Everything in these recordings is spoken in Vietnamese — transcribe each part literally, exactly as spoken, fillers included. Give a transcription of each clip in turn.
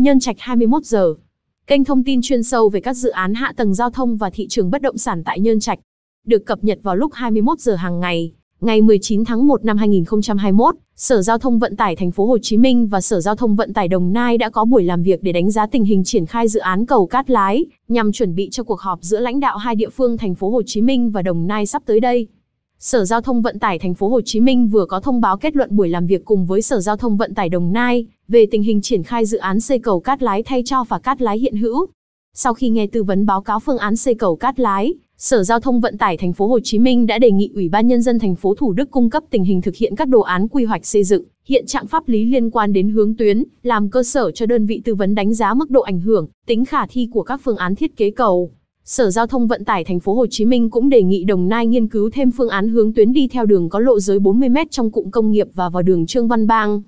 Nhơn Trạch hai mươi mốt giờ. Kênh thông tin chuyên sâu về các dự án hạ tầng giao thông và thị trường bất động sản tại Nhơn Trạch, được cập nhật vào lúc hai mươi mốt giờ hàng ngày, ngày mười chín tháng một năm hai nghìn không trăm hai mươi mốt, Sở Giao thông Vận tải Thành phố Hồ Chí Minh và Sở Giao thông Vận tải Đồng Nai đã có buổi làm việc để đánh giá tình hình triển khai dự án cầu Cát Lái, nhằm chuẩn bị cho cuộc họp giữa lãnh đạo hai địa phương Thành phố Hồ Chí Minh và Đồng Nai sắp tới đây. Sở Giao thông Vận tải Thành phố Hồ Chí Minh vừa có thông báo kết luận buổi làm việc cùng với Sở Giao thông Vận tải Đồng Nai về tình hình triển khai dự án xây cầu Cát Lái thay cho phà Cát Lái hiện hữu. Sau khi nghe tư vấn báo cáo phương án xây cầu Cát Lái, Sở Giao thông Vận tải Thành phố Hồ Chí Minh đã đề nghị Ủy ban Nhân dân thành phố Thủ Đức cung cấp tình hình thực hiện các đồ án quy hoạch xây dựng, hiện trạng pháp lý liên quan đến hướng tuyến, làm cơ sở cho đơn vị tư vấn đánh giá mức độ ảnh hưởng, tính khả thi của các phương án thiết kế cầu. Sở Giao thông Vận tải Thành phố Hồ Chí Minh cũng đề nghị Đồng Nai nghiên cứu thêm phương án hướng tuyến đi theo đường có lộ giới bốn mươi mét trong cụm công nghiệp và vào đường Trương Văn Bang.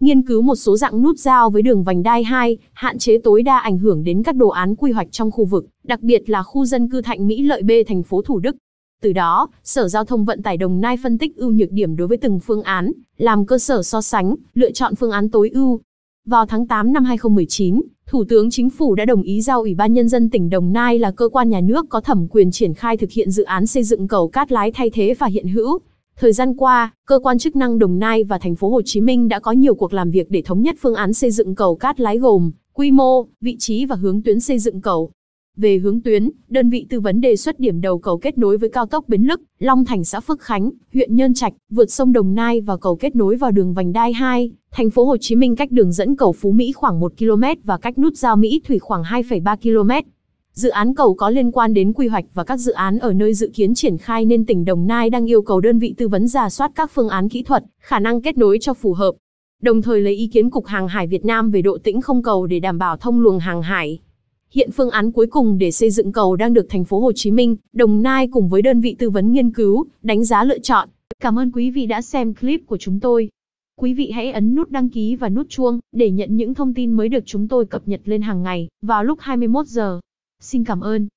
Nghiên cứu một số dạng nút giao với đường vành đai hai, hạn chế tối đa ảnh hưởng đến các đồ án quy hoạch trong khu vực, đặc biệt là khu dân cư Thạnh Mỹ Lợi B thành phố Thủ Đức. Từ đó, Sở Giao thông Vận tải Đồng Nai phân tích ưu nhược điểm đối với từng phương án, làm cơ sở so sánh, lựa chọn phương án tối ưu. Vào tháng tám năm hai nghìn không trăm mười chín, Thủ tướng Chính phủ đã đồng ý giao Ủy ban Nhân dân tỉnh Đồng Nai là cơ quan nhà nước có thẩm quyền triển khai thực hiện dự án xây dựng cầu Cát Lái thay thế phà hiện hữu. Thời gian qua, cơ quan chức năng Đồng Nai và Thành phố Hồ Chí Minh đã có nhiều cuộc làm việc để thống nhất phương án xây dựng cầu Cát Lái gồm quy mô, vị trí và hướng tuyến xây dựng cầu. Về hướng tuyến, đơn vị tư vấn đề xuất điểm đầu cầu kết nối với cao tốc Bến Lức, Long Thành xã Phước Khánh, huyện Nhơn Trạch, vượt sông Đồng Nai và cầu kết nối vào đường vành đai hai, Thành phố Hồ Chí Minh cách đường dẫn cầu Phú Mỹ khoảng một ki lô mét và cách nút giao Mỹ Thủy khoảng hai phẩy ba ki lô mét. Dự án cầu có liên quan đến quy hoạch và các dự án ở nơi dự kiến triển khai nên tỉnh Đồng Nai đang yêu cầu đơn vị tư vấn rà soát các phương án kỹ thuật, khả năng kết nối cho phù hợp, đồng thời lấy ý kiến Cục Hàng hải Việt Nam về độ tĩnh không cầu để đảm bảo thông luồng hàng hải. Hiện phương án cuối cùng để xây dựng cầu đang được Thành phố Hồ Chí Minh, Đồng Nai cùng với đơn vị tư vấn nghiên cứu, đánh giá lựa chọn. Cảm ơn quý vị đã xem clip của chúng tôi. Quý vị hãy ấn nút đăng ký và nút chuông để nhận những thông tin mới được chúng tôi cập nhật lên hàng ngày vào lúc hai mươi mốt giờ. Xin cảm ơn.